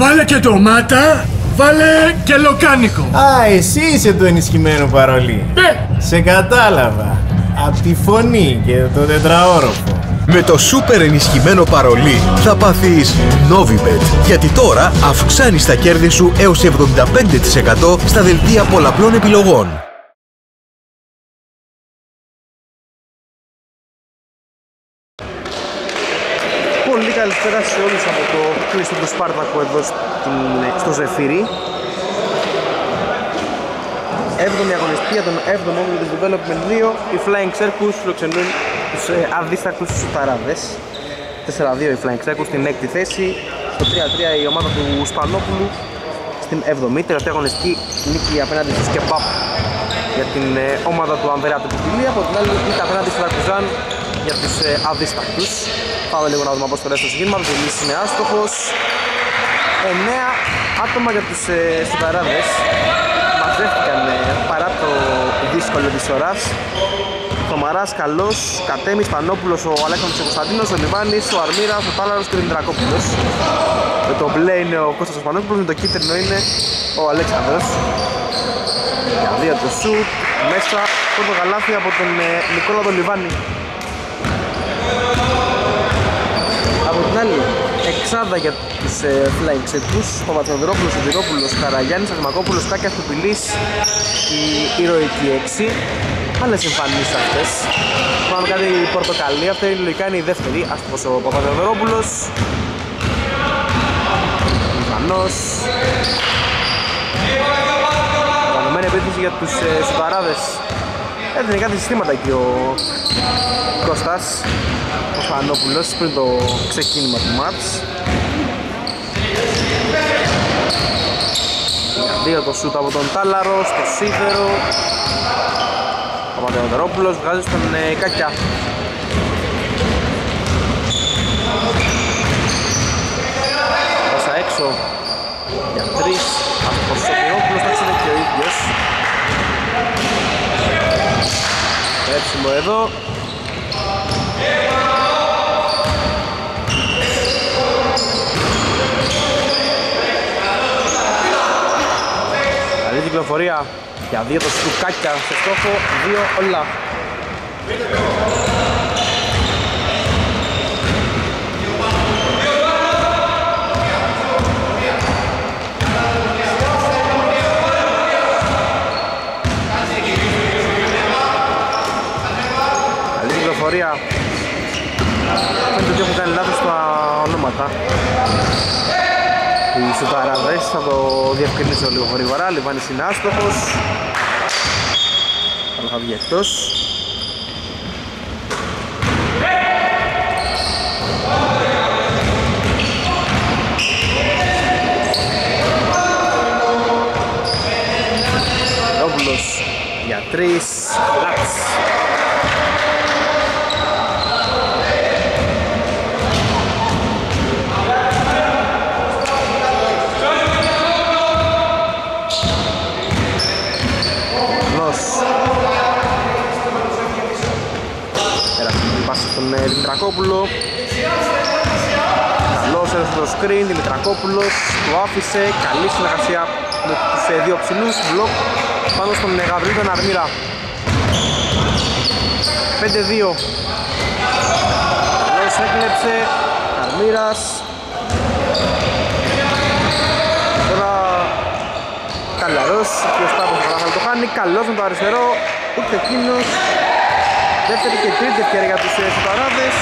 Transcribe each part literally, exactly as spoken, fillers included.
Βάλε και ντομάτα, βάλε και λοκάνικο. Α, εσύ είσαι το ενισχυμένο παρολί. Ναι. Σε κατάλαβα. Απ' τη φωνή και το τετραόροφο. Με το σούπερ ενισχυμένο παρολί θα πάθεις Novibet, γιατί τώρα αυξάνεις τα κέρδη σου έως εβδομήντα πέντε τοις εκατό στα δελτία πολλαπλών επιλογών. Πολύ καλησπέρα σε όλους από το Χρήστο του Σπάρτακο εδώ στο Ζεφύρι. έβδομη αγωνιστική για τον έβδομο όμιλο της Development δύο. Οι Flying Circus φιλοξενούν τους ε, αδίστακτους Σουταράδες. τέσσερα δύο οι Flying Circus στην έκτη θέση. Στο τρία τρία η ομάδα του Σπανόπουλου στην έβδομη. Τελευταία αγωνιστική νίκη απέναντι στους Κεπάπ για την ε, ομάδα του Ανδρέα του Κουτιλή. Από την άλλη νίκη απέναντι στη Ρακουζάν για τους ε, αδίστακτους. Πάμε λίγο να δούμε πώς περάσει το συγκίνημα. Ο Λύσης είναι άστοχος. εννέα άτομα για τους ε, Σουταράδες. Μαζεύτηκαν παρά το δύσκολο της ώρας. Ο Μαράς καλός, Κατέμης, Πανόπουλος, ο Αλέξανδρος Κωνσταντίνος, ο Λιβάνης, ο Αρμύρας, ο Τάλαρος και ο Δημητρακόπουλος. Με το μπλε είναι ο Κώστας ο Πανόπουλος, με το κίτρινο είναι ο Αλέξανδρος. Για δύο του σουτ, μέσα το γαλάφι από τον Νικόλα τον Λιβάνη. Από την άλλη, εξάδα για τους ε, Flying Circus, Παπατροδρόπουλος, Σιδηρόπουλος, Καραγιάννης, Αρμακόπουλος, Τάκιας, Κουπηλής, η ηρωική έξι. Άλλες εμφανίσεις αυτές. Πάμε κάτι πορτοκαλί, αυτή η λογικά είναι η δεύτερη, άστοχος ο Παπατροδρόπουλος. Λιβανός. Οργανωμένη επίθεση για τους ε, Σουταράδες. Έδινε κάτι συστήματα εκεί ο Κώστας ο Φανόπουλος πριν το ξεκίνημα του μάτς. Δύο το σούτ από τον Τάλαρο, στο σίδερο. Ο Παπαδερόπουλος βγάζει στον ε, Κακιά. Πάσα έξω για τρεις από τον Σοφιόπουλος, θα ξέρετε και ο ίδιος. Πέψιμο εδώ. Καλή κυκλοφορία για δύο το σκουκάκια σε στόχο, δύο όλα. Καλή κυκλοφορία. Φαίνεται ότι έχουν κάνει λάθος στα ονόματα. Οι Σουταράδες, θα το διευκρινίσω λίγο γρήγορα. Λιβάνης είναι άστοχος. Αλλά θα βγει εκτός. Ρόβουλος για τρεις. Λάτς. Δημητρακόπουλο. Καλός έρθει το screen, Δημητρακόπουλος το άφησε, καλή συνεργασία με τους ε, δύο ψηλούς, μπλοκ πάνω στον Γαβρίλη τον Αρμύρα. πέντε δύο. Καλός έκλεψε, Αρμύρας. Τώρα Καλαρός, ο οποίος τα αποφορά το χάνει, καλός με το αριστερό, ούτε εκείνος. Δεύτερη και τρίτη ευκαιρία για τους Σουταράδες.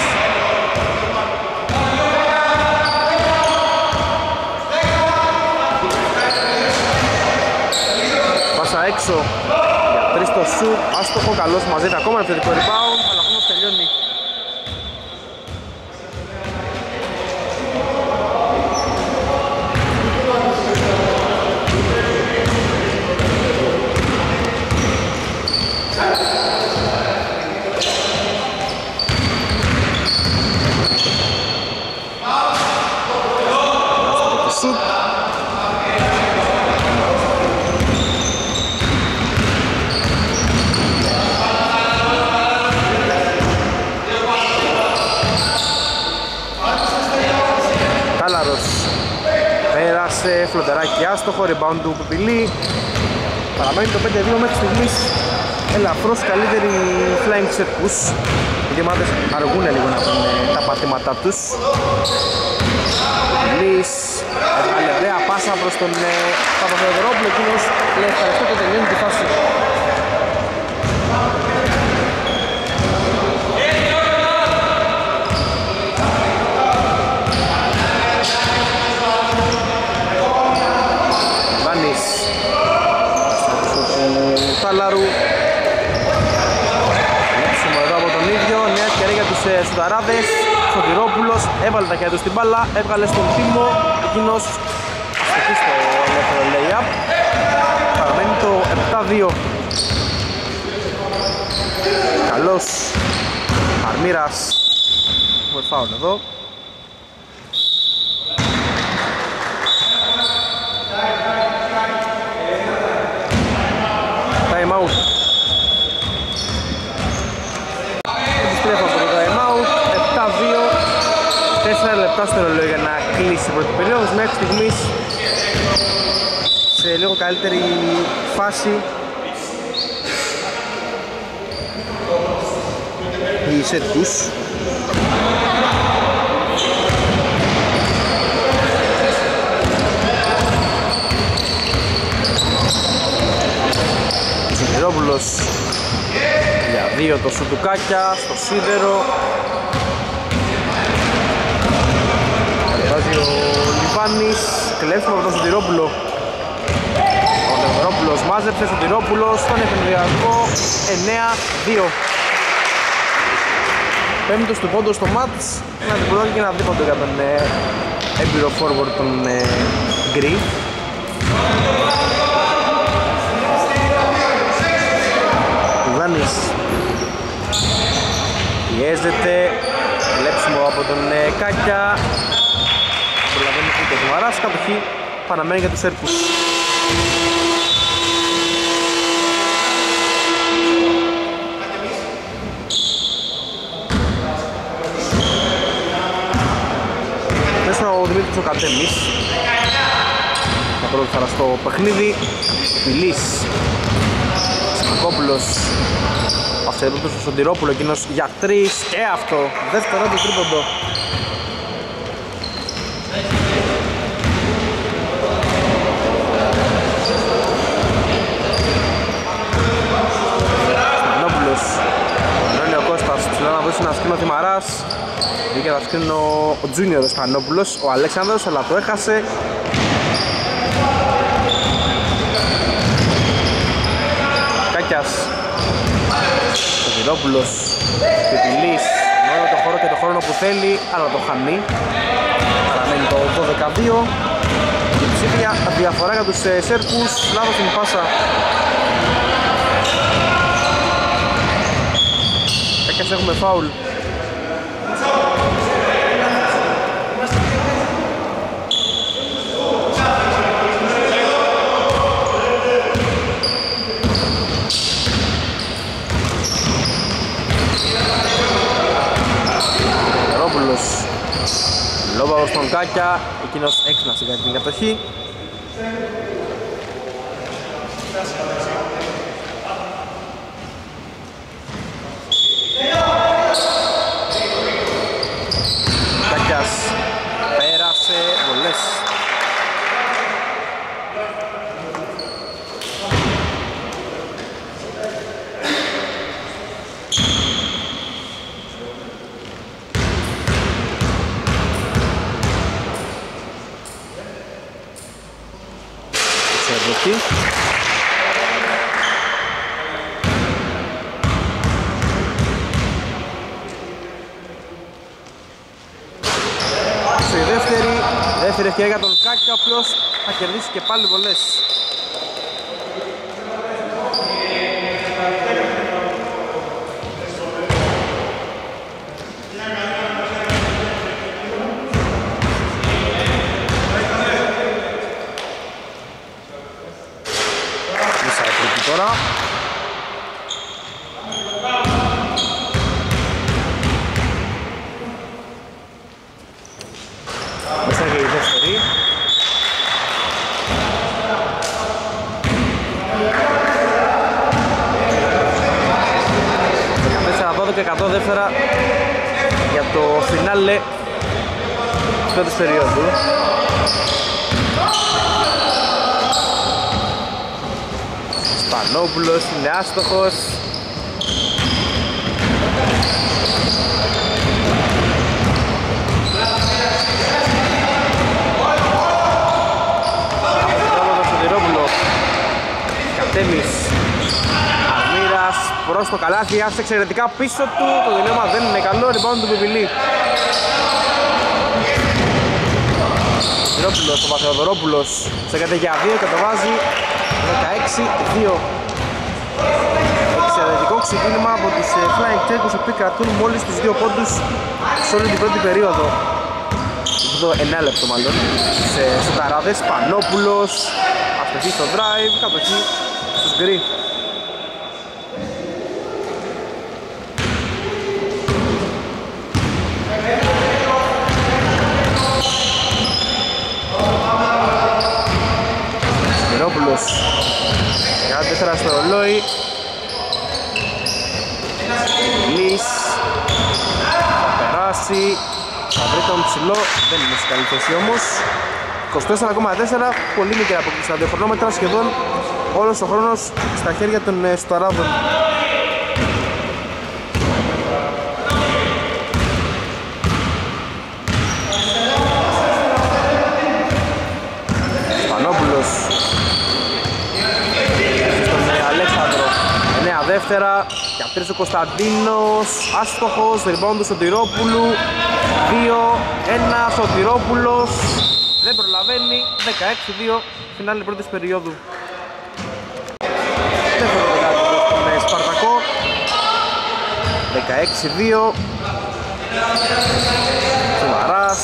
Πάσα έξω για τρεις το σουτ, άστοχο, καλός μαζί, ακόμα ένα επιθετικό rebound, αλλά ακόμα τελειώνει. Πάσε, φλωτεράκι άστοχο, rebound του Κουπιλή. Παραμένει το πέντε δύο μέχρι στιγμής. Ελαφρώς καλύτερη Flying Circus. Οι ομάδες αργούν λίγο να πούν τα πατήματά τους. Λις, έβγαλε ωραία πάσα προς τον Παπαθεοδωρόπουλο, εκείνος λέει ευχαριστώ και τελειώνει τη φάση. Σουταράδες, Σωτηρόπουλος, έβαλε τα χέρια του στην μπάλα, έβγαλε στον Τίμο, εκείνος αστοχή στο ελεύθερο lay-up. Παραμένει το επτά δύο. Καλός Αρμύρας, έχουμε φάουλ εδώ. Time out. τέσσερα λεπτά στο ρολόι για να κλείσει η πρώτη περίοδος. Μέχρι στιγμής σε λίγο καλύτερη φάση οι σετ τους. Σιδηρόπουλος για δύο το σουτουκάκια στο σίδερο. Ο Λιβάνης, κλέψουμε από τον Σωτηρόπουλο. Ο Σωτηρόπουλος μάζεψε, Σωτηρόπουλος στον εφημεριακό εννιά δύο. Πέμπτος του πόντος στο μάτς, ένα διπλώδι και ένα δίποντο για τον έμπειρο forward τον Γκρι. Λιβάνης πιέζεται, κλέψουμε από τον Κάκια. Και του Μαράς κατοχή παραμένει για τους Σέρκους. Μέσα ο Δημήτρης ο Κατέμις. Τα πρώτη χαρά στο παιχνίδι. Φιλής. Σμακόπουλος. Αυτοεδρούτος ο Σοντηρόπουλο, εκείνος για τρεις. Και αυτό. Δεύτερο του τρίποντο. Να σκρίνει ο Θημαράς, βγήκε να σκρίνει ο, ο Τζούνιορ Στανόπουλος, ο Αλέξανδρος, αλλά το έχασε. Κάκιας, ο Σωτηρόπουλος, Πιπιλής, μόνο το χώρο και το χρόνο που θέλει, αλλά το χάνει. Παραμένει το δώδεκα δύο, η ψήφια διαφορά για τους Σέρκους, λάβω την πάσα. Έχουμε φάουλ. Ρόπουλος. Λόμπαρο στον Κάκια. Εκείνος έξυπνασε για την κατοχή. Και για τον Κάκη, ο οποίος θα κερδίσει και πάλι βολές. Μισά τρίτη τώρα. και εκατό δεύτερα για το φινάλε της πρώτης περίοδου. Σπανόπουλος είναι άστοχος. Κατέμις Αμύρας προς το καλάθι, άφησε εξαιρετικά πίσω του, το διλέμμα δεν είναι καλό, rebound του Πιπιλή. Θεοδωρόπουλος, ο Παθεοδωρόπουλος ψέκατε για δύο και το βάζει δεκαέξι δύο. Εξαιρετικό ξεκίνημα από τους Flying Circus, οι οποίοι κρατούν μόλις τους δύο πόντους σε όλη την πρώτη περίοδο. Εδώ εννέα λεπτό μάλλον, σε Σουταράδες, Πανόπουλος εκεί στο drive, κάτω εκεί στους γκρι. Σπυρόπουλος, τριάντα τέσσερα στο ρολόι. Λις, θα περάσει, θα βρει τον ψηλό, δεν είναι σε καλή θέση όμως. είκοσι τέσσερα κόμμα τέσσερα, πολύ μικρή αποκλειστά δύο χρονόμετρα, σχεδόν όλος ο χρόνος στα χέρια των Σουταράδων. Σπανόπουλος στον Αλέξανδρο, εννέα δεύτερα και αυτές ο Κωνσταντίνος, άστοχος, rebound του Σωτηρόπουλου, δύο ένα, Σωτηρόπουλος δεν προλαβαίνει, δεκαέξι δύο, φινάλι πρώτης περίοδου. Δεν προλαβαίνει με Σπαρτακό, δεκαέξι δύο. Σουμαράς,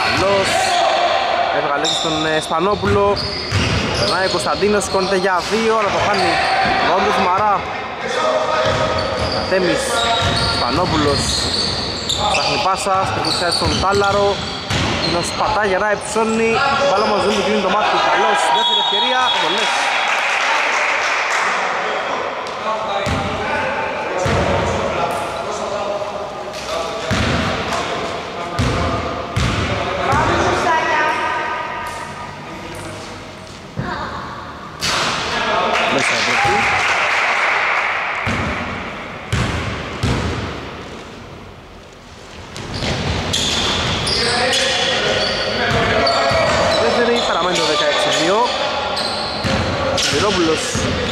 καλός, έβγαλε και στον Σπανόπουλο. Περνάει ο Κωνσταντίνος, σηκώνεται για δύο, αλλά το χάνει μόνο του Σουμαρά. Κατέμις, Σπανόπουλος, ψάχνει πάσα, στρικουσιάζει στον Τάλαρο. Νος πατά γερά, εψώνει, μπάλα μας δίνει, κλείνει το μάτι του, καλός, δεύτερη ευκαιρία, βολές.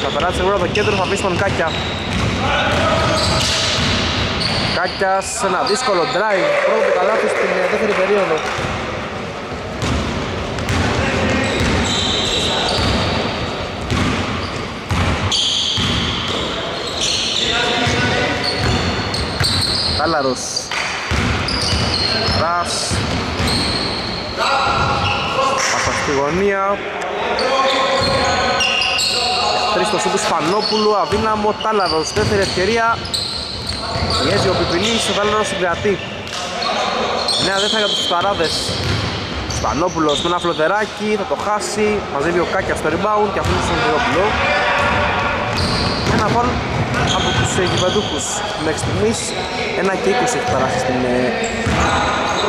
Θα περάσει σίγουρα το κέντρο, θα πεις τον Κάκια. Κάκιας σε ένα δύσκολο drive, πρώτο καλάθι στην δεύτερη περίοδο. Τάλαρος Ρας, από στη γωνία στο σύντου Σπανόπουλου, αδύναμο Τάλαρος, δεύτερη ευκαιρία. Μιέζει ο Πιπιλής, ο Τάλαρος συγκρατεί. Νέα δεύτερα για τους Σουταράδες. Σπανόπουλος με ένα φλωτεράκι, θα το χάσει, μαζεύει ο Κάκιας στο rebound και αφήνει στον Τυρόπουλο. Ένα φαουλ από τους γηπεδούχους, μέχρι στιγμής ένα και είκοσι έχει περάσει στην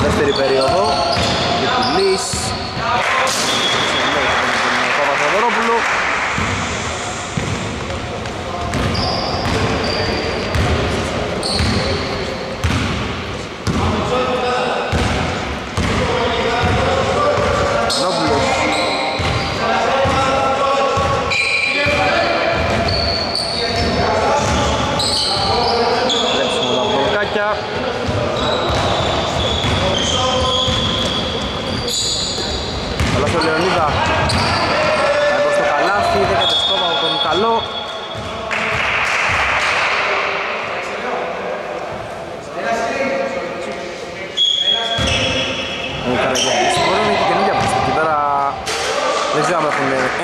δεύτερη περίοδο. Πιπιλής, τον Παπαθεοδωρόπουλο.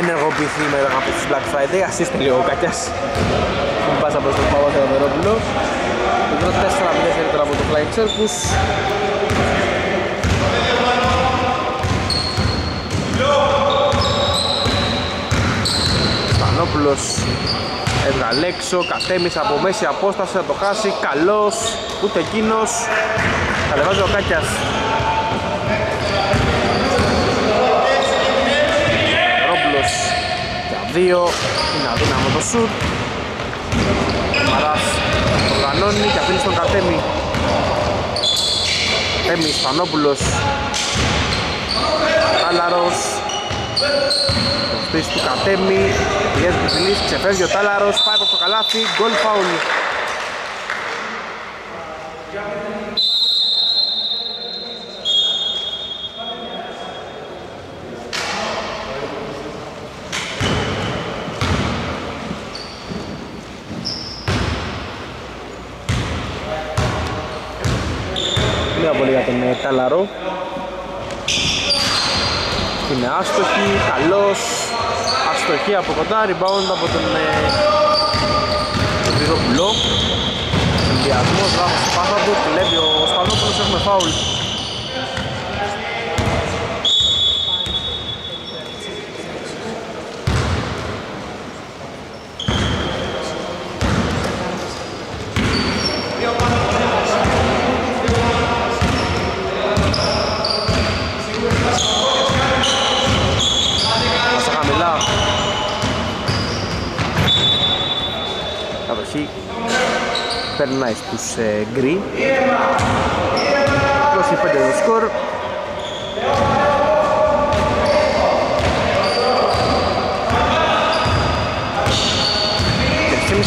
Ενεργοποιηθεί με τα αγαπητή της Black Friday, ασύστε λίγο ο Κακιάς. Μην πάσα προς τον Παύλο Θεοδωρόπουλο. Το πρώτο τέσσερα μηδέν τώρα από το Flying Circus. Σπανόπουλος, έβγαλε έξω, κατέμισε από μέση απόσταση, θα το χάσει, καλός, ούτε εκείνος, καλεβάζει ο Κάκιας. Ρόμπλος για δύο, είναι αδύναμο το σουτ. Μαράς το οργανώνει και αφήνει στον Κατέμι. Κατέμι Ισπανόπουλος, Τάλαρος, το σπίτι του Κατέμι, πιέζει τη ζηλής, ξεφεύγει ο Τάλαρος, πάει προς το καλάθι, γκολ φάουλ. Τάλαρο. Είναι άστοχη, καλός, αστοχή από κοντά, rebound από τον Πυρόπουλο. Συνδυασμός, βάθος του Πάθαντου, δουλεύει ο Σπανόπουλος, έχουμε φάουλ. Περνάει στους ε, γκρι. Πλώσει πέντε το σκορ. Τρισκήμιση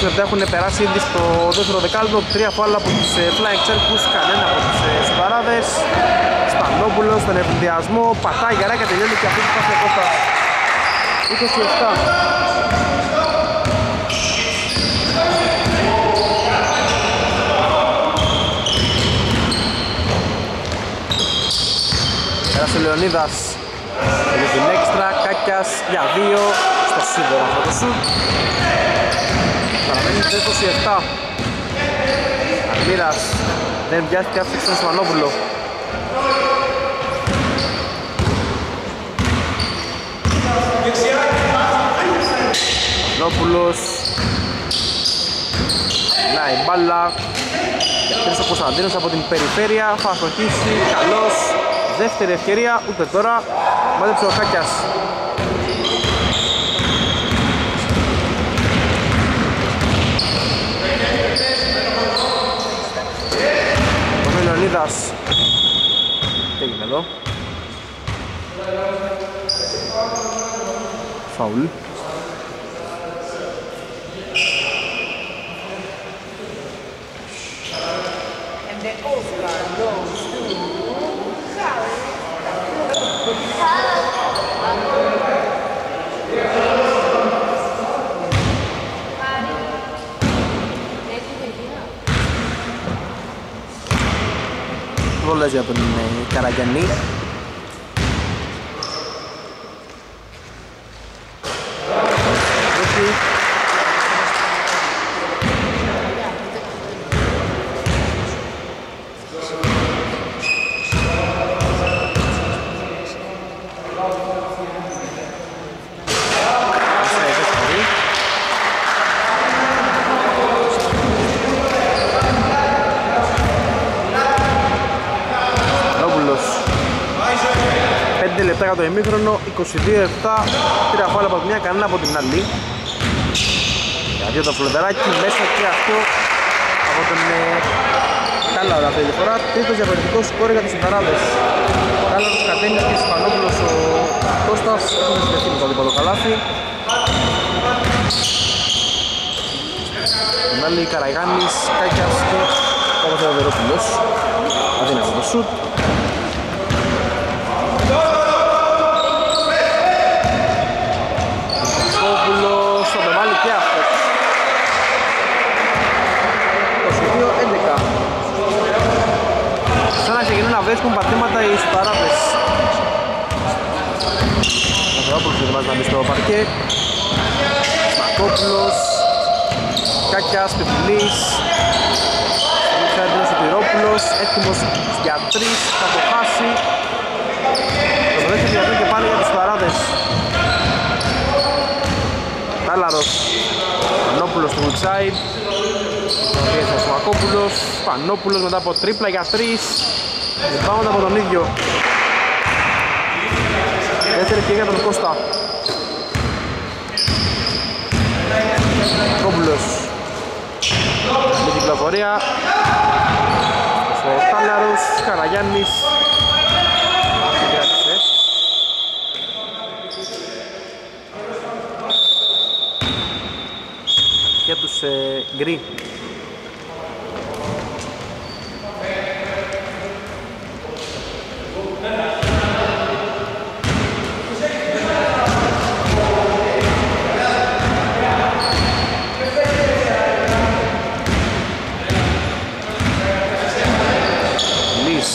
λεπτά έχουν περάσει ήδη στο δεύτερο δεκάλεπτο. Τρία φάουλα από τους ε, Flying Circus, κανένα από τους ε, Σουταράδες. Σπανόπουλος στον ευνηδιασμό, πατάει γερά και τελειώνει και αυτή την πάση κόστα. είκοσι επτά. Πέρασε ο Λεωνίδας για την έξτρα, Κάκιας για δύο, στο σίδερο αυτό το σουτ. Παραμένει είκοσι επτά. Αλμύρας δεν βιάστηκε, άφησε στον Σμανόπουλο. Σμανόπουλος γυρνάει μπάλα και αυτές ο Κωνσταντίνος από την περιφέρεια θα αστοχίσει, καλός. Δεύτερη ευκαιρία, ούτε τώρα, μάζεψε ο Χάκιας. Ο Λεωνίδας, τι έγινε εδώ. Φαουλ. Βόλες για τον Καραγιαννή. Για το ημίχρονο, είκοσι δύο επτά, τρία φάουλα από μια, κανένα από την άλλη. Για δύο το φλουδεράκι, μέσα και αυτό από τον Τάλαρο αυτή τη φορά. Τρίτος διαφορετικός σκόρ για τους Σουταράδες. Τάλαρος, Κατένης και Ισπανόπουλος ο Κώστας έχουν συνδεθεί με το δίπαλο καλάθι. Τον άλλη Καραγάνης, Κάκιας και ο Θεοδωρόπουλος. Αδύνατο το σουτ. Βρίσκουν πατήματα οι Σουταράδες. Ο Θεόπουλος δοκιμάζει να μπει στο παρκέ. Μακόπουλος, Κάκιας, Πιπλής, Αλεξάνδρος Σουτηρόπουλος, έτοιμος για τρεις, θα το χάσει. Το βρέχει για τρεις και πάλι για τους Σουταράδες. Τάλαρος, Ανόπουλος Πανόπουλος του Woodside. Πιέζει ο Σουακόπουλος. Πανόπουλος μετά από τρίπλα για τρεις. Rebound από τον ίδιο. Δεύτερη ευκαιρία για τον Κώστα. Σουακόπουλος. Με κυκλοφορία. Ο Τάλαρος, Καραγιάννης. Για τους ε, γκρι. Λύς.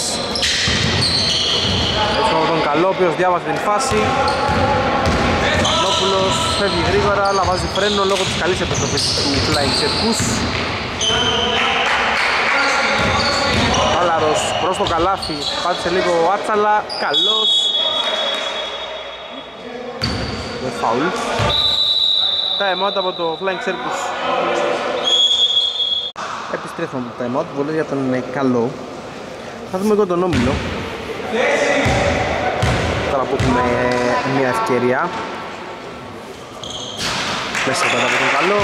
Έτσι από τον Καλό, ο οποίος διάβασε την φάση. Φεύγει γρήγορα, αλλά βάζει φρένο λόγω της καλής επιστροφής του Flying Circus. Τάλαρος προς το καλάθι, πάτησε λίγο άτσαλα, καλός. Δεν φαουλ. Time out από το Flying Circus. Επιστρέφουμε από το time out, βολές για τον Καλό. Θα δούμε εδώ τον Όμιλο. Τώρα που έχουμε μια ευκαιρία. Μέσα από τον Καλό.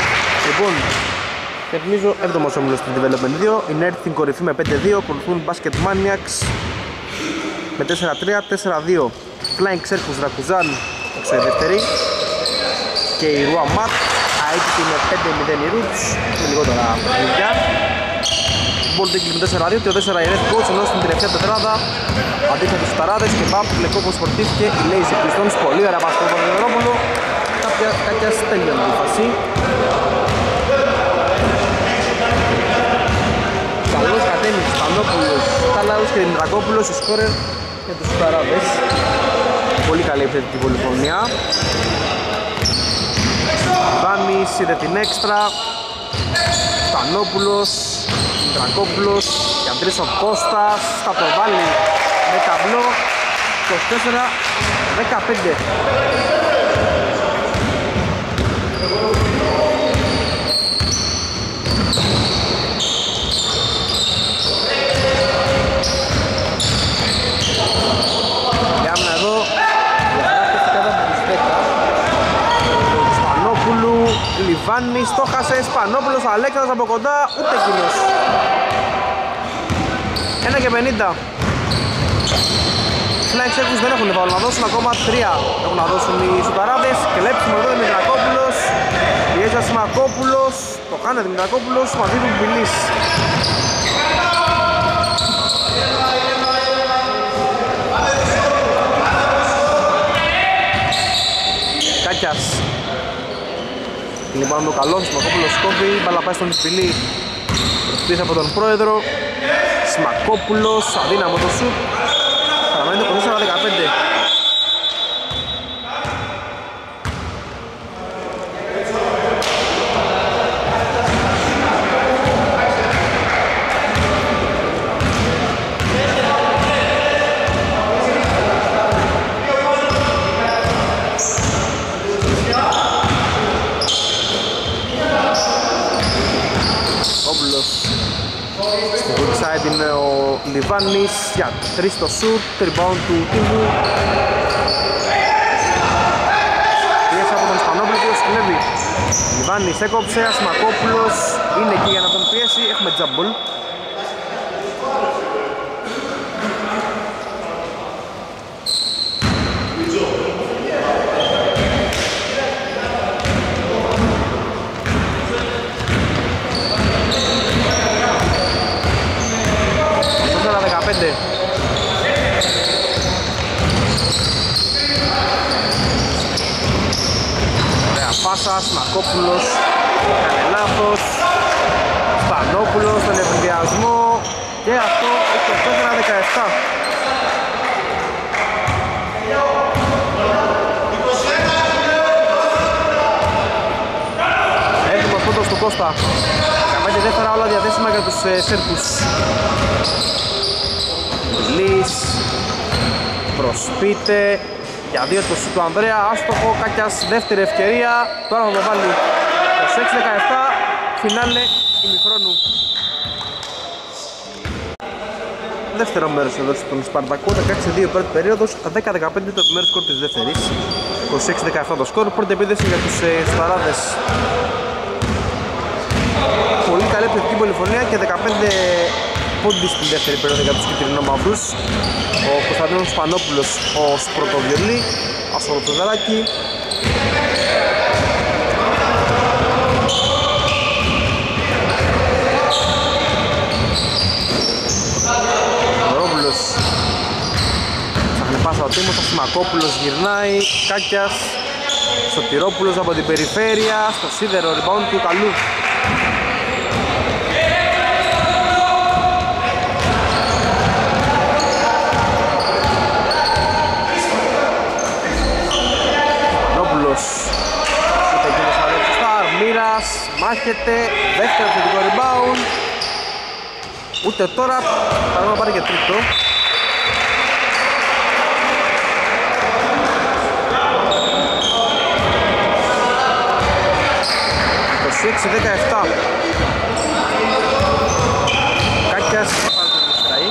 Λοιπόν, τεχνίζω έβδομος όμιλος του Development δύο. Είναι έρθει την κορυφή με πέντε δύο. Ακολουθούν Basket Maniacs με τέσσερα τρία, τέσσερα δύο. Flying Circus Ρακουζάν έξω η δεύτερη. Και η Ρουα Ματ αίτητη με πέντε μηδέν η Roots. Με λιγότερα παιδιά. Ball Digging με τέσσερα δύο και ο τέσσερα η Red Coach. Ενώ στην τελευταία τετράδα αντίθετοι Σουταράδες και Μπαπ Λεκό που σπορτήθηκε η Lazy Pistons. Πολύ ωραία μπάσκετ από τον Ευρώπολο. Κάποια στέλνιον τη φασί. Καλός κατένει τους Πανόπουλους, Τάλαρους και Δημητρακόπουλος, ο σκόρερ για τους Σουταράδες. Πολύ καλή επιθετική πολυφωνία. Βάμις είδε την έξτρα. Πανόπουλος, Δημητρακόπουλος, Γιαντρής ο Κώστας, θα το βάλει με ταμπλό είκοσι τέσσερα δεκαπέντε. Λιβάνι, στόχασες, Πανόπουλος, Αλέξανδρος από κοντά, ούτε εκείνος. ένα και πενήντα. Flying Circus δεν έχουν βάλει να δώσουν, ακόμα τρία έχουν να δώσουν οι Σουταράδες. Κλέψουμε εδώ Δημητρακόπουλος, πιέζει ο Σιμακόπουλος, το κάνει Δημητρακόπουλος, μαζί του Μπιλής. Κάκιας. Λοιπόν, ο Καλός, Σιμακόπουλος σκόβει, μπάλα πάει στον Ισπηλή. Προσπίθει από τον πρόεδρο. Σιμακόπουλος, αδύναμο το σουτ. Παραμένει το είκοσι τέσσερα δεκαπέντε. Λιβάνης για τρεις στο σουτ, rebound του Τίμου. Πιέσα από τον Σπανόπουλος, κλέβει. Λιβάνης έκοψε, Ασμακόπουλος είναι εκεί για να τον πιέσει, έχουμε τζάμπολ. Ωραία πάσα, Σμακόπουλος, έκανε λάθος. Σπανόπουλος, τον ευνηδιασμό και αυτό είκοσι τέσσερα δεκαεπτά. Έτοιμος πρώτος του Κώστα. Καμπέντε δεύτερα όλα διαθέσιμα για τους ε, Σέρκους. Λις, προσπίτε, για δύο το σουτ του Ανδρέα, άστοχο, Κάκιας, δεύτερη ευκαιρία, τώρα θα το βάλει. είκοσι έξι δεκαεπτά, φινάλε ημιχρόνου. Δεύτερο μέρος εδώ στον Σπαρτακό, δεκαέξι δύο πρώτη περίοδος, δέκα δεκαπέντε το επιμέρου σκορ της δεύτερης, είκοσι έξι δεκαεπτά το σκορ, πρώτη επίδεση για τους ε, Σουταράδες. Πολύ καλή επιθετική πολυφωνία και δεκαπέντε πόντι στην δεύτερη περίοδο για τους κυτρινόμαυρους. Ο Κωνσταντίνος Πανόπουλος ως πρωτοβιολί, ασχολοτοδεράκι. Ο Ρόβουλος ψάχνει πάσα ο Τίμος, ο Σιμακόπουλος γυρνάει, Κάκιας, Σωτηρόπουλος από την περιφέρεια, στο σίδερο rebound του Καλού. Μάχεται, δεύτερο θετικό rebound. Ούτε τώρα, παρακαλώ να πάρει και τρίτο. είκοσι έξι δεκαεπτά. Κάκιας, πάρει το διστραή.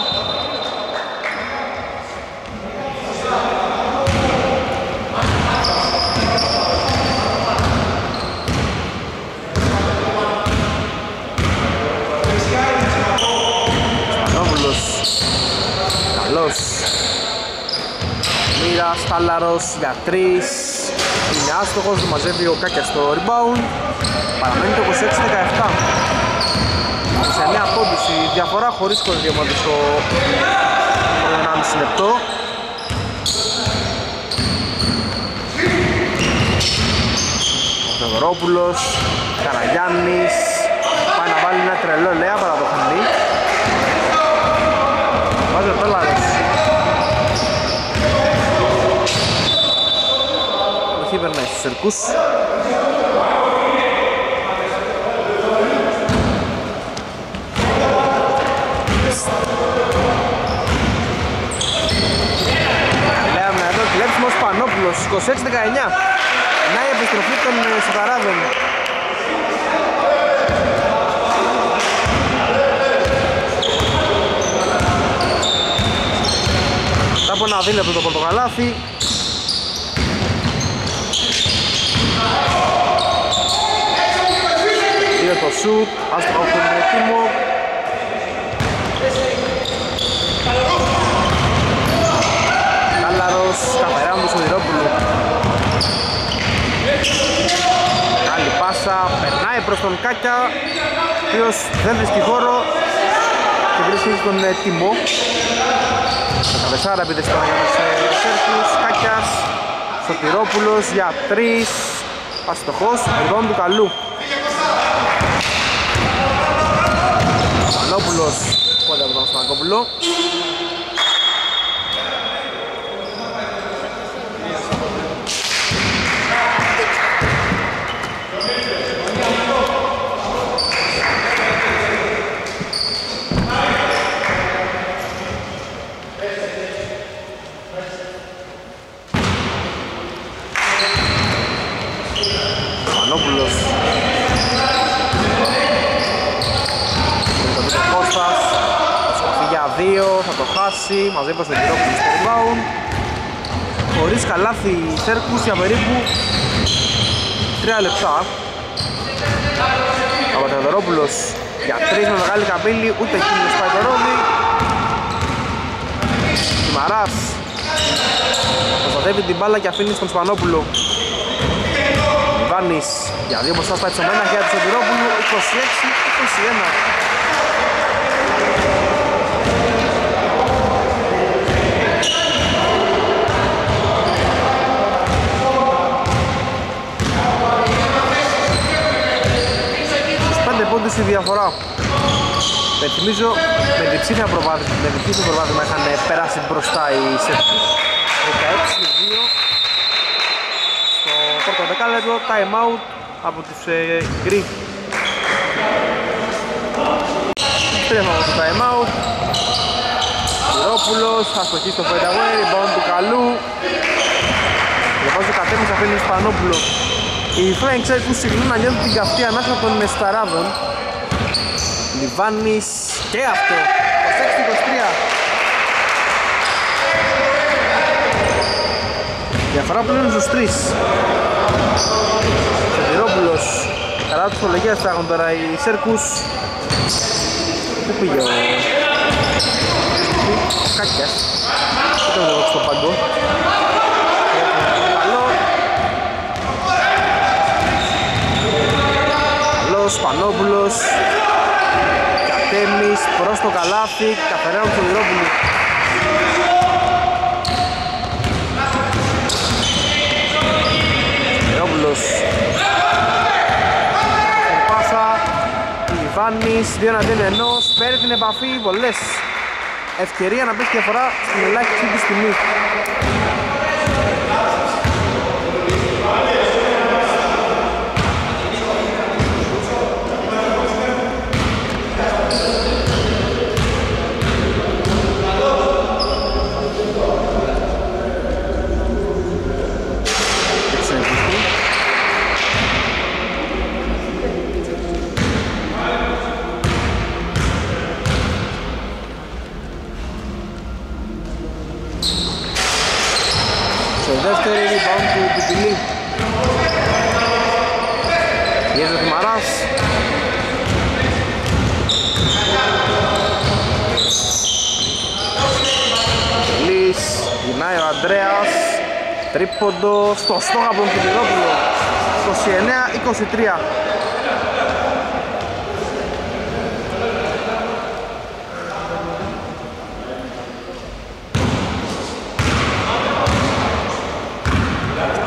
Μοίρας, Τάλαρος για τρία. Είναι άστοχος, μαζεύει ο Κάκιας στο rebound. Παραμένει το είκοσι έξι δεκαεπτά. Σε νέα πόντους η διαφορά, χωρίς χωρίς διαμάδες στο ενάμιση λεπτό. Ο Θεοδωρόπουλος, Καραγιάννης, πάει να βάλει ένα τρελό λέα παρά το χαμνί. Βάζει ο Τάλαρος. Εκεί περνάει στους Σερκούς. Λέαμε εδώ κλέψιμος Πανόπουλος, είκοσι έξι δεκαεννιά. Να η επιστροφή των Σουταράδων. Θα πω να δίλεπτο το πορτοκαλάθι. Δύο το σουτ, άστοχο από τον Τίμο. Κάλαρος, Καπεράνδου, Σωτηρόπουλου. Άλλη πάσα, περνάει προς τον Κάκια, ο οποίος δεν βρίσκει χώρο και βρίσκει τον Τίμο. Καταβεσάρα επίδεση τώρα για τους Σέρκους. Κάκιας, Σωτηρόπουλος για τρεις. Αστοχός, ριμπάουντ του Καλού. Πανόπουλος, πότε από τον Στανακόπουλο. Μαζί προς τον Κυρόπουλο στο rebound. Χωρίς καλάθι οι Σέρκους για περίπου τρία λεπτά. Ο Παπαδερόπουλος για τρεις με μεγάλη καμπύλη, ούτε εκείνος πάει το ρόδι. Κιμαράς προστατεύει την μπάλα και αφήνει στον Σπανόπουλο. Βάνης για δύο μπροστά στα ετσομένα για τον Κυρόπουλο, είκοσι έξι είκοσι ένα. Στη διαφορά. Πενθυμίζω με την ψήφια προβάδισμα, με την ψήφια προβάδισμα είχαν περάσει μπροστά οι Σέρκους. δεκαέξι δύο στο πρώτο δεκάλεπτο, time out από τους ε, γκρι. Τρέχαμε από το time out. Κυρόπουλος, αστοχή στο fade away, rebound του Καλού. Διαβάζει ο κατέμις, αφήνει Σπανόπουλο. Οι Flying Circus συχνούν να νιώθουν την καυτή ανάσα των μεσταράδων. Λιβάνης και αυτό, είκοσι έξι είκοσι τρία. Διαφορά πλέον στους τρεις. Σωτηρόπουλος, καλά τους προλογιάς τα έχουν τώρα οι Circus. Πού πήγε ο Κάκιας, δεν τον δω στο παγκό. Σπανόπουλος, Κατέμις προς το καλάθι, καθαρέων του Λιρόπουλου. Λιρόπουλος, πάσα, Ιβάνης, δύο αντίον ενός, παίρνει την επαφή, βολές. Ευκαιρία να πεις και φορά στην ελάχιστη της τιμή. Τρίποντο στο στόχο από τον Κυπηρόπουλο, είκοσι εννέα είκοσι τρία.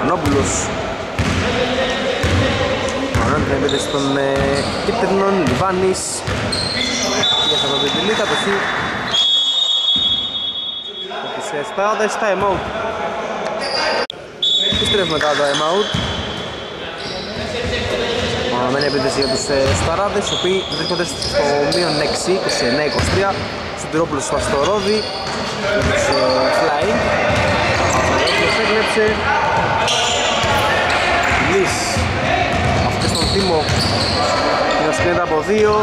Νόπουλος Ανάντρια πέτε στον Κύπτερνον, Λιβάνης για θα το διδηλεί, κατοχή είκοσι επτά στα time-out. Επιστρέφουμε μετά το time out. Μοναμένη επίθεση για τους Σουταράδες, οι οποίοι βρίσκονται στο μείον έξι, είκοσι εννέα είκοσι τρία. Σουτηρόπουλος στο Αστορόδι, τους Flying. Αυτός έκλεψε. Λις. Αυτός στον Τίμο. Ένας κλείνεται από δύο.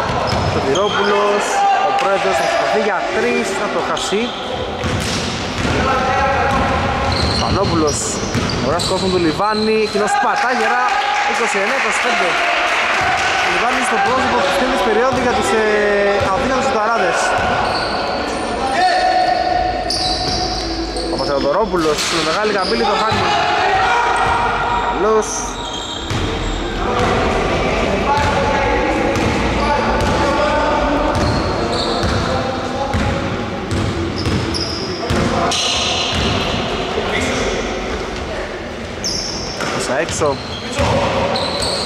Σουτηρόπουλος, ο πρόεδρος θα σκοτεί για τρεις, θα το χασεί. Πανόπουλος, ωραία σκόφουν του Λιβάνη, κοινός πατάγερα, είκοσι εννέα είκοσι πέντε. Ο Λιβάνης στο πρόσωπο της τέμης περιόδου για τους Αδίστακτους Σουταράδες. Ο Παπαθεοδωρόπουλος, με μεγάλη καμπύλη το χάνει. Καλός. Έξω,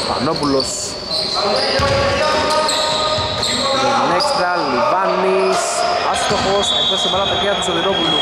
Πανόπουλος, Νέξτρα, Λιβάνης, άστοχος, εκτός σε μερά παιδιά του Σωτηρόπουλου.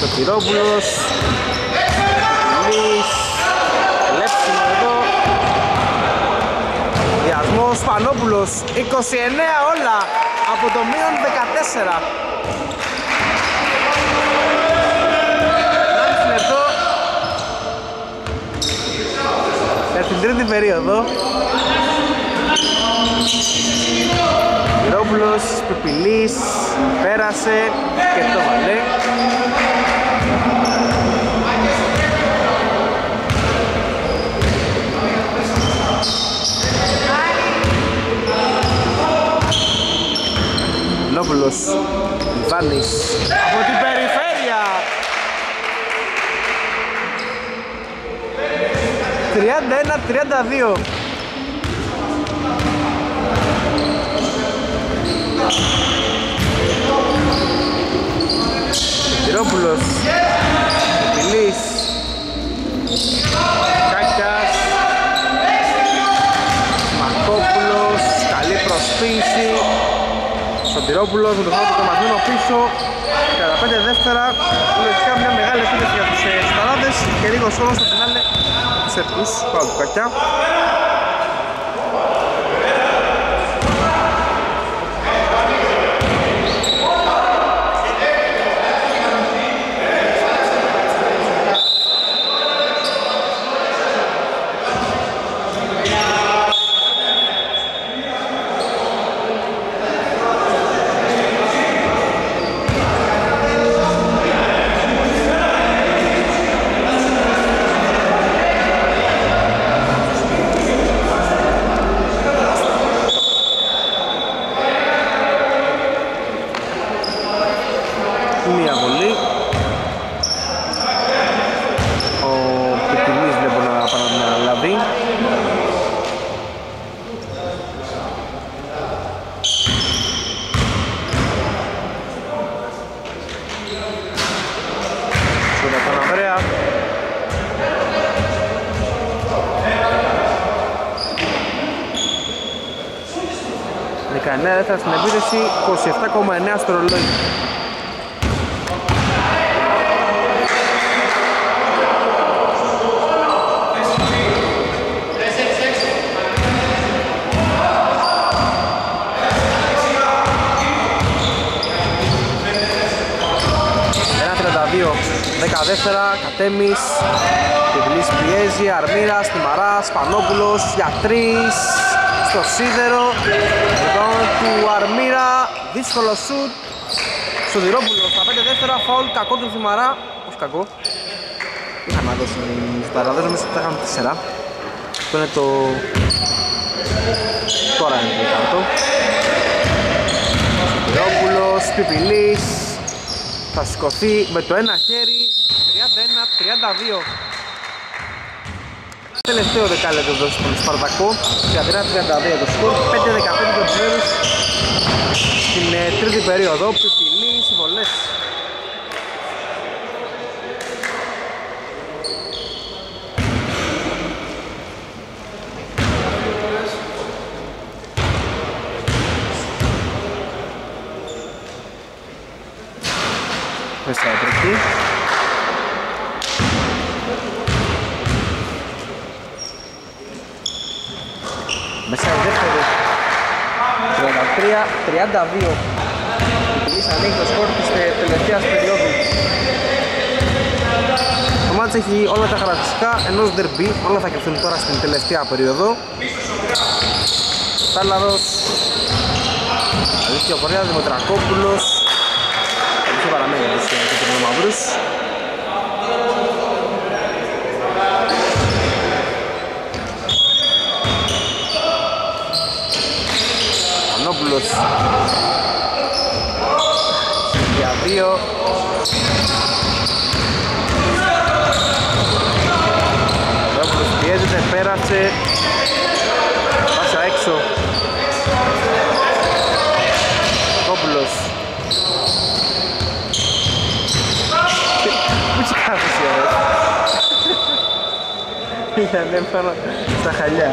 Σωτηρόπουλος, Λις, λέψιμο εδώ, διασμός, Πανόπουλος, είκοσι εννέα όλα από το μείον δεκατέσσερα. Λέψιμο εδώ, για την τρίτη περίοδο. Σωτηρόπουλος, Πιπιλής, πέρασε και το βαλέ. Μιχάλης από την περιφέρεια. τριάντα ένα τριάντα δύο. Κυρόπουλος, Μιλής, Κάκιας, Μακόπουλος, καλή προσποίηση. Σωτηρόπουλος με το φρόντο το μαζμένο πίσω, τριάντα πέντε δεύτερα. Λογικά μια μεγάλη επίθεση για τους Σουταράδες και λίγο όλος στο φινάλε τους ερκούς, πάω του Κάκια. Θα στην επίθεση είκοσι επτά κόμμα εννέα στο ρολόι. ένα τριάντα δύο, δέκα δεύτερα, Κατέμις, Τιβλής πιέζει, Αρμύρας, Τιμαράς, Πανόπουλος, για τρεις. Στο σίδερο, εδώ του Αρμύρα, δύσκολο σουτ. Σωτηρόπουλο, στα πέντε δεύτερα, φαουλ, κακό του Θημαρά. Όχι κακό, είχαμε να δώσουν οι Σουταράδες, μέσα τα είχαμε τέσσερα. Αυτό είναι το... Τώρα είναι το κάτω. Σωτηρόπουλος, Πιπιλής, θα σηκωθεί με το ένα χέρι, τριάντα ένα τριάντα δύο. Τελευταίο δεκάλεπτο εδώ στον Σπαρτακό, τριάντα τρία τριάντα δύο το σκορ, πέντε δεκαπέντε το ψέρους στην τρίτη περίοδο, Πιπιλή, συμβολές. Μέσα τρίτη. Μέσα η δεύτερη, τριάντα τρία τριάντα δύο. Η Λύση ανοίγει το σκορ της τελευταίας περίοδου. Το μάτς έχει όλα τα χαρακτηριστικά ενός ντερμπι, όλα θα κρυφθούν τώρα στην τελευταία περίοδο. Τάλλαδος, Αλήθεια Κορέα, Δημητρακόπουλος, Αλήθεια παραμένει και τον Μαύρους. Για δύο Ρόμπλος πιέζεται, πέρασε. Πάσα έξω. Ρόμπλος. Πού σε κάνεις η ωραία. Ήταν πάνω στα χαλιά.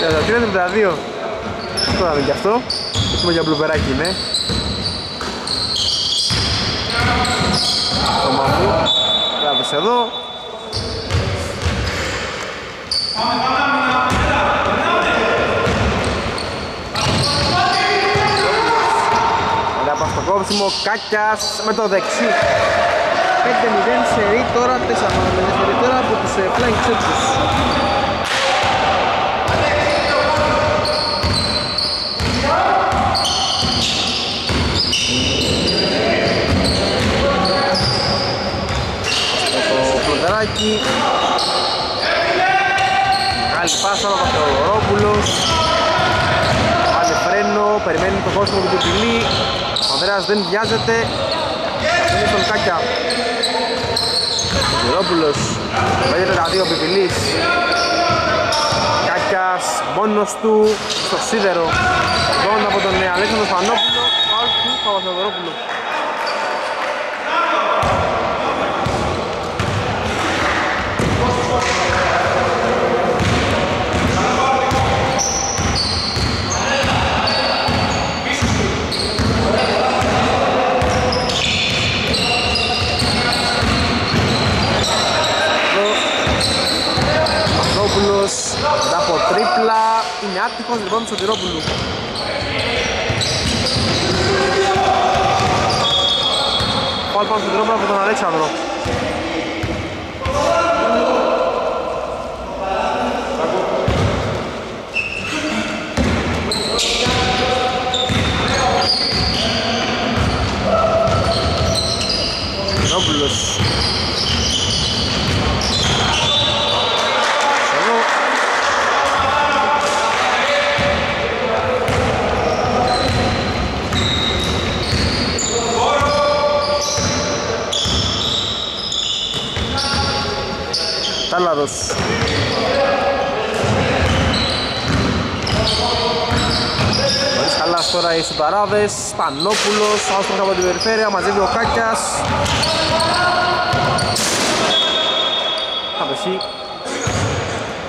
τριάντα τρία τριάντα δύο. Τώρα είναι κι αυτό. Έχουμε για μπλουμπεράκι είναι. Το μαμπού. Τράβησε εδώ. Ωραία πας το κόψιμο. Κάκιας με το δεξί. πέντε μηδέν σερί τώρα. τέσσερα μηδέν τώρα από τους Flying Circus. Άλλη πάσα από το Ρόπουλος. περιμένει τον κόσμο με την ποινή. Ο Ανδρέας δεν βιάζεται. Αφήνει τον Κάκια. Ο Γερόπουλος βάζεται τα δύο επιβιλής. Κάκιας μόνος του στο σίδερο. Τον από τον Αλέξανδρο Φανόπουλο. Φάουλ του Παπαθεοδωρόπουλου. Από τρίπλα είναι άτυχος λοιπόν του Σωτηρόπουλου. Πάλι πάνω στον Σωτηρόπουλο από τον Αλέξανδρο. Σωτηρόπουλος Τάλλαρος. Χωρίς χαλάς τώρα οι Σουταράδες. Σπανόπουλος, άσπρος από την περιφέρεια, μαζεύει ο Κάκιας. Αποχή.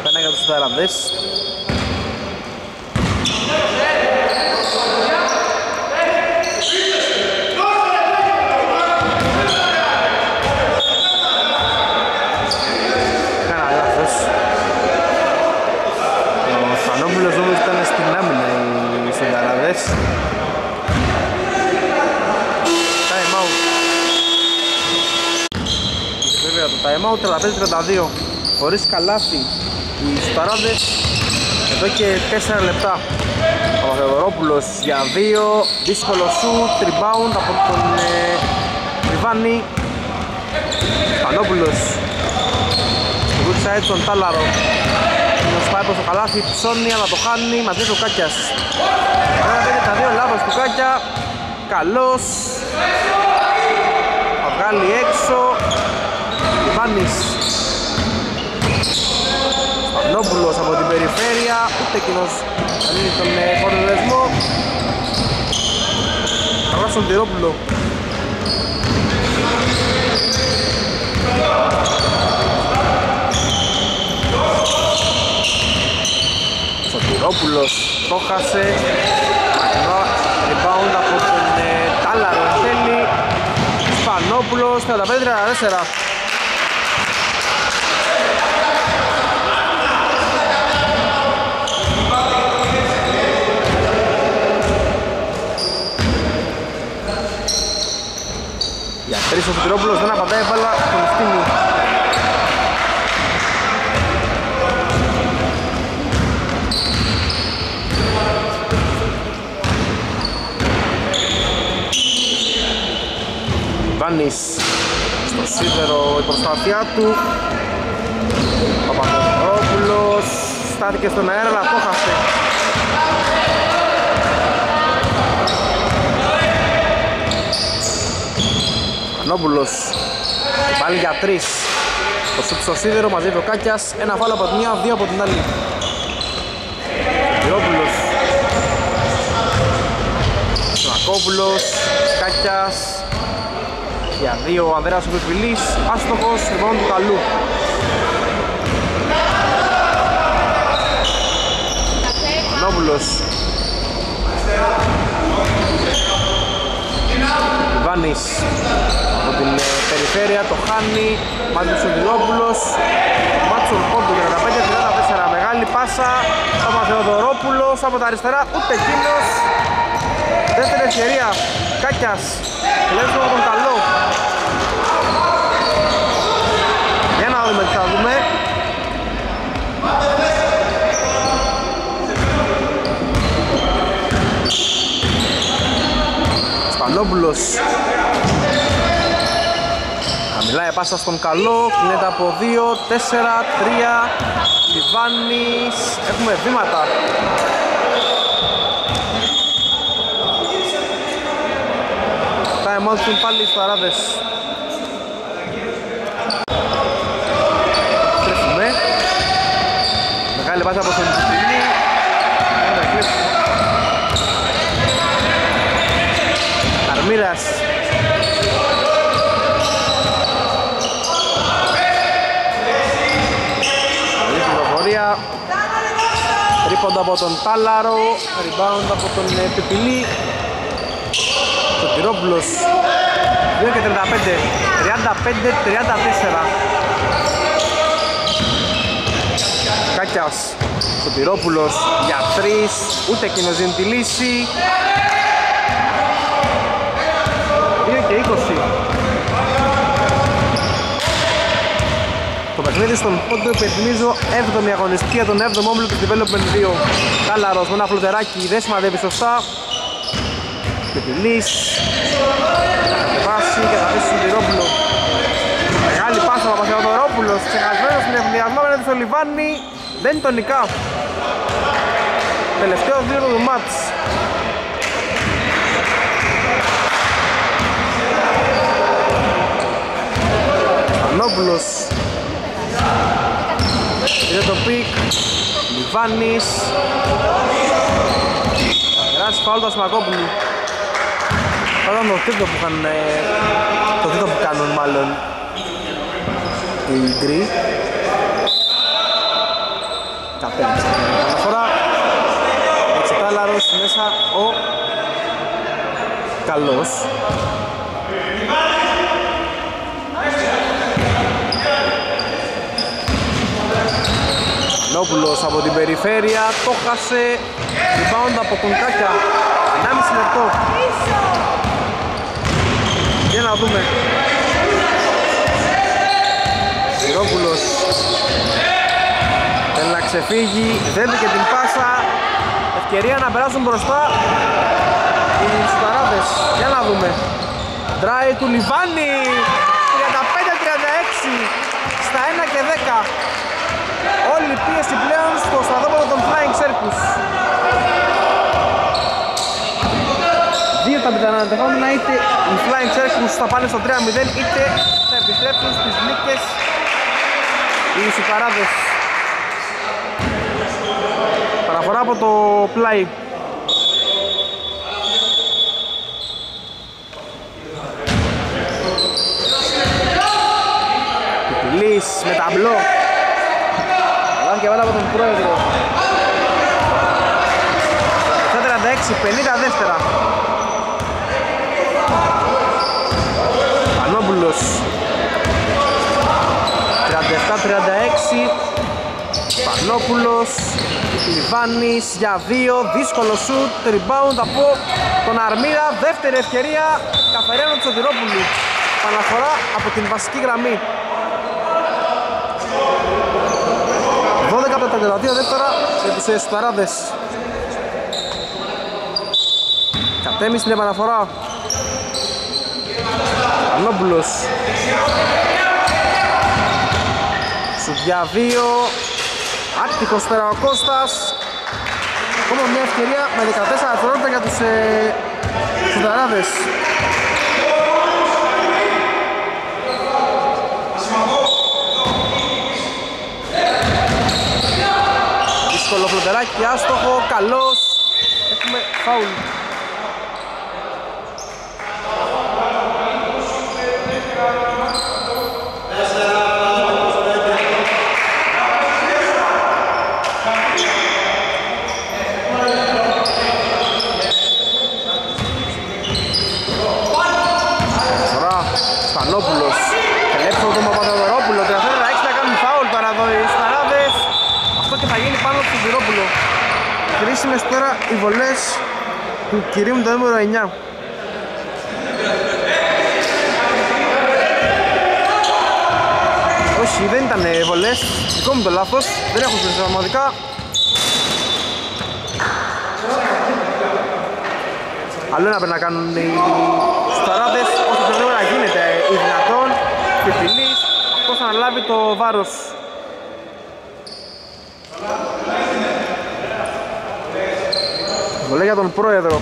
Πένα για τους Σουταράδες. Time out τριάντα πέντε τριάντα δύο. Χωρίς καλάθι οι Σουταράδες εδώ και τέσσερα λεπτά. Ο Παπαθεοδωρόπουλος για δύο. Δύσκολο shoot, rebound από τον Ριβάνι. Πανόπουλος στο good side τον Τάλλαρο. Τον σπάει προς το καλάθι, ψώνει αλλά το χάνει. Μαζί του Κάκιας. ένα πέντε δύο λάθος του Κάκια. Καλός. Θα βγάλει έξω. Γιβάνης Πανόπουλος από την περιφέρεια, ούτε εκείνος ανοίγει τον κορδελεσμό. Καλά στον Τυρόπουλο. Ο Τυρόπουλος το χάσε. Μακρινό rebound από τον Τάλλαρο. Θέλει Πανόπουλος τριάντα πέντε τριάντα τέσσερα. Τρεις ο Σουτηρόπουλος δεν απαντάει μπάλα στον Στίνη. Βάνης στο σίδερο η προσπάθειά του. Παπαθεοδωρόπουλος στάθηκε στον αέρα αλλά το χάσε. Πανόπουλος πάλι για τρεις. Το σουτ στο σίδερο μαζί ο Κάκιας. Ένα φάουλ από την μία, δύο από την άλλη. Σωτηρόπουλος Σωτηρόπουλος Κάκιας για δύο. Ο Ανδρέας Κουκουβιλής άστοχος λοιπόν του καλού. Πανόπουλος Βάνης από την περιφέρεια το χάνει. Μάτσο Σουτηρόπουλος. Μάτσο Πόντου τριάντα πέντε τριάντα τέσσερα. Μεγάλη πάσα. Παπαθεοδωρόπουλος από τα αριστερά. Ούτε εκείνος. Δεύτερη ευκαιρία. Κάκιας. Λέξω από τον καλό. Για να δούμε τι θα δούμε. Πανόπουλος χαμηλά η πάσα στον καλό, κλείνεται από δύο, τέσσερα, τρία. Λιβάνης, έχουμε βήματα. timeout πάλι οι Σουταράδες. Τρέφουμε. Μεγάλη πάσα από τον Κουτρινή. Αρμύρας. Καλή πληροφορία. Τρίποντα από τον Τάλαρο. Rebound από τον Πιπιλή. Τυρόπουλος δύο και τριάντα πέντε, τριάντα πέντε τριάντα τέσσερα. Κάκιας ο Τυρόπουλος για τρεις, ούτε εκείνος δίνει τη λύση. Δύο και είκοσι. Το παιχνίδι στον πόντο, υπενθυμίζω, έβδομη αγωνιστική, τον έβδομο όμιλο του Development δύο. Κάλαρος με ένα φλωτεράκι, δεν σημαδεύει σωστά. Πετυλής, βάση και θα αφήσει στον Τυρόπουλο. Μεγάλη πάσα από τον Τυρόπουλος, ξεχασμένος στην ευνοιασμό, μένεται στο Λιβάνι, δεν τον νικά. Τελευταίο γύρο του μάτς. Ανόπουλος, είδε το πικ, Λιβάνις, γράψει φαουλ του Ασμακόπουλου. Ήταν το τρίτο που είχαν, το τρίτο που κάνουν μάλλον οι γκρι. Τα παίρνει στην αναφορά. Έτσι Τάλαρος μέσα ο καλός. Νόπουλος από την περιφέρεια, το χάσε. Rebound από Κουνκάκια, ενάμιση λεπτό. Για να δούμε. Τυρόπουλος θέλει να ξεφύγει, δένει και την πάσα. Ευκαιρία να περάσουν μπροστά οι Σουταράδες. Για να δούμε. Ντράι του Λιβάνι, τριάντα πέντε τριάντα έξι στα ένα και δέκα. Όλη η πίεση πλέον στο σταδόπεδο των Flying Circus. Δύο τα μετανατευόμενα, είτε οι Flying Circus θα πάνε στο τρία μηδέν είτε θα επιστρέψουν στις νίκες οι Σουταράδες. Παραφορά από το πλάι. Κουπιλής με ταμπλό. Καλά και βάλα από τον πρόεδρο. τριάντα έξι πενήντα δεύτερα. Πανόπουλος τριάντα επτά τριάντα έξι. Πανόπουλος Λιβάνης για δύο, δύσκολο σουτ, rebound από τον Αρμύρα, δεύτερη ευκαιρία καθαραίνουν του Σωτηρόπουλου. Παναφορά από την βασική γραμμή. δώδεκα από τα τριάντα δύο δεύτερα για τους Σουταράδες. Κατέμει στην επαναφορά. Πανόπουλος Σουδιά δύο. Άκτυχος πέρα ο Κώστας. Ακόμα μια ευκαιρία με δεκατέσσερα δευτερόλεπτα για τους ε, Σουταράδες. Δύσκολο φλωτεράκι, άστοχο, καλός. Έχουμε φάουλ. Κρίσιμες τώρα οι βολές του κυρίου με το νούμερο εννιά. Όχι, δεν ήταν βολές, δικό μου το λάθος, δεν έχω κρίσει πραγματικά. Άλλο ένα πρέπει να κάνουν οι Σουταράδες, όσο πιο γρήγορα γίνεται οι δυνατόν και φιλείς, πώς θα αναλάβει το βάρος. Βολέ για τον πρόεδρο.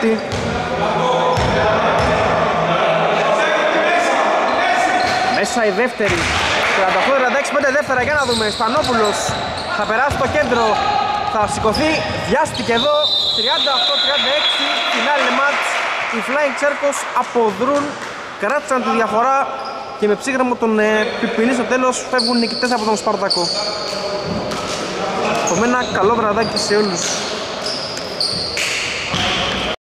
πέμπτη. Μέσα η δεύτερη. τριάντα οκτώ τριάντα έξι πέντε δεύτερα, για να δούμε. Στανόπουλος θα περάσει το κέντρο. Θα σηκωθεί. Βιάστηκε εδώ. τριάντα οκτώ τριάντα έξι. Φινάλε μάτς. Οι Flying Circus αποδρούν. Κράτησαν τη διαφορά και με ψύγραμμο τον ε, Πιπινή στο τέλος φεύγουν νικητές από τον Σπαρτακό. Επομένως, καλό βραδάκι σε όλους.